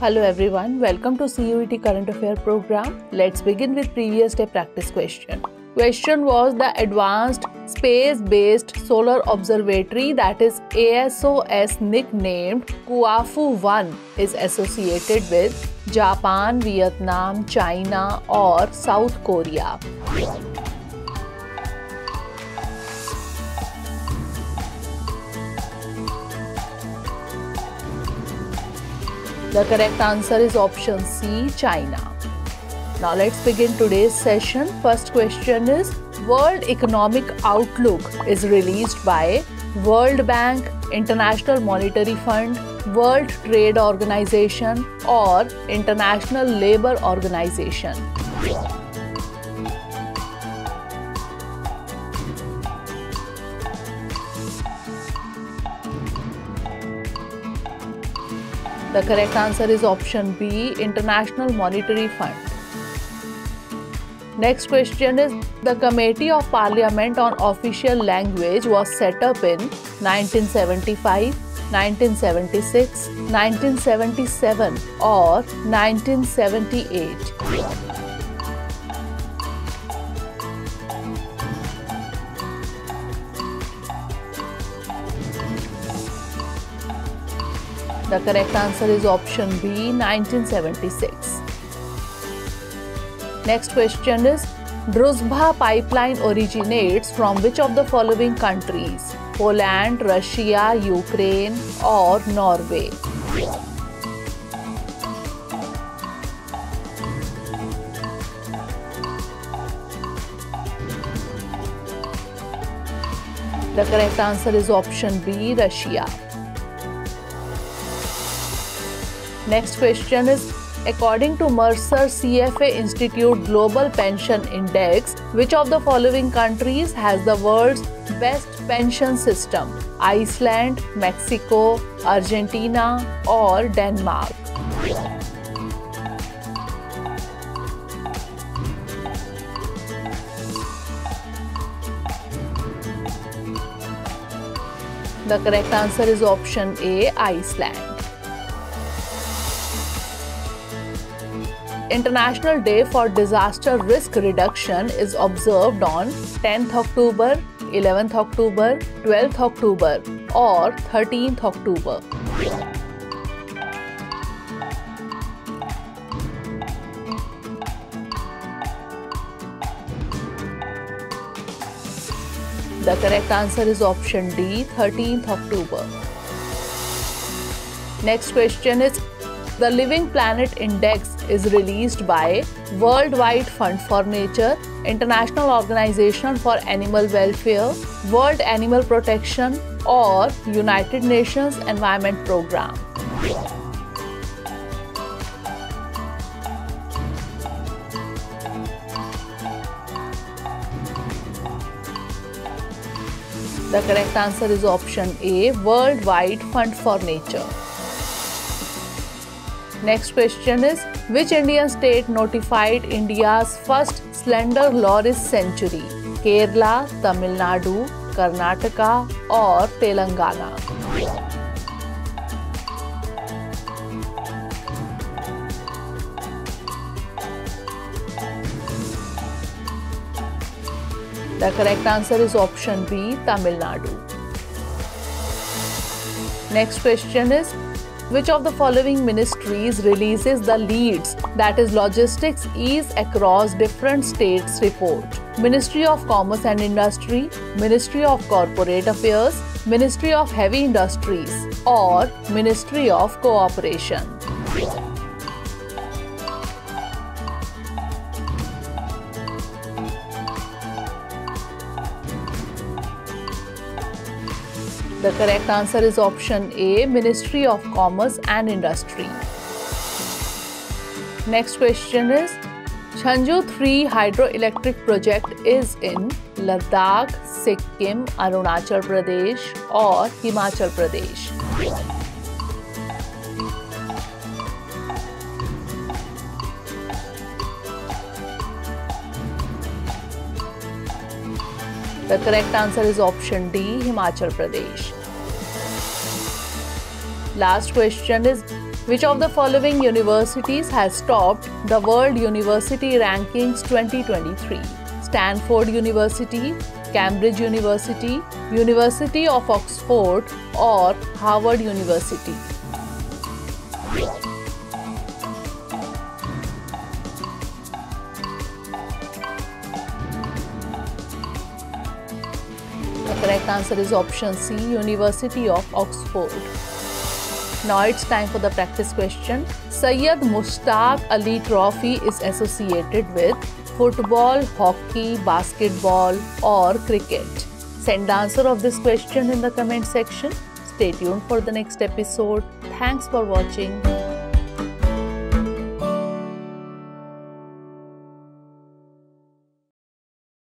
Hello everyone, welcome to CUET Current Affair program. Let's begin with previous day practice question. Question was the Advanced Space-Based Solar Observatory, that is ASOS, nicknamed Kuafu 1, is associated with Japan, Vietnam, China or South Korea. The correct answer is option C, China. Now let's begin today's session. First question is, World Economic Outlook is released by World Bank, International Monetary Fund, World Trade Organization or International Labour Organization. The correct answer is option B, International Monetary Fund. Next question is, the Committee of Parliament on Official Language was set up in 1975, 1976, 1977 or 1978. The correct answer is option B, 1976. Next question is, Druzhba pipeline originates from which of the following countries? Poland, Russia, Ukraine or Norway? The correct answer is option B, Russia. Next question is, according to Mercer CFA Institute Global Pension Index, which of the following countries has the world's best pension system? Iceland, Mexico, Argentina or Denmark? The correct answer is option A, Iceland. International Day for Disaster Risk Reduction is observed on 10th October, 11th October, 12th October or 13th October. The correct answer is option D, 13th October. Next question is, the Living Planet Index is released by World Wide Fund for Nature, International Organization for Animal Welfare, World Animal Protection or United Nations Environment Programme. The correct answer is option A, World Wide Fund for Nature. Next question is, which Indian state notified India's first slender loris century? Kerala, Tamil Nadu, Karnataka or Telangana? The correct answer is option B, Tamil Nadu. Next question is, which of the following ministries releases the LEADS, that is Logistics Ease Across Different States report? Ministry of Commerce and Industry, Ministry of Corporate Affairs, Ministry of Heavy Industries or Ministry of Cooperation? The correct answer is option A, Ministry of Commerce and Industry. Next question is, Chanju-III Hydro-electric Project is in Ladakh, Sikkim, Arunachal Pradesh or Himachal Pradesh? The correct answer is option D, Himachal Pradesh. Last question is, Which of the following universities has topped the World University Rankings 2023? Stanford University, Cambridge University, University of Oxford, or Harvard University? The correct answer is option C, University of Oxford. Now it's time for the practice question. Sayyad Mustaq Ali Trophy is associated with football, hockey, basketball, or cricket. Send the answer of this question in the comment section. Stay tuned for the next episode. Thanks for watching.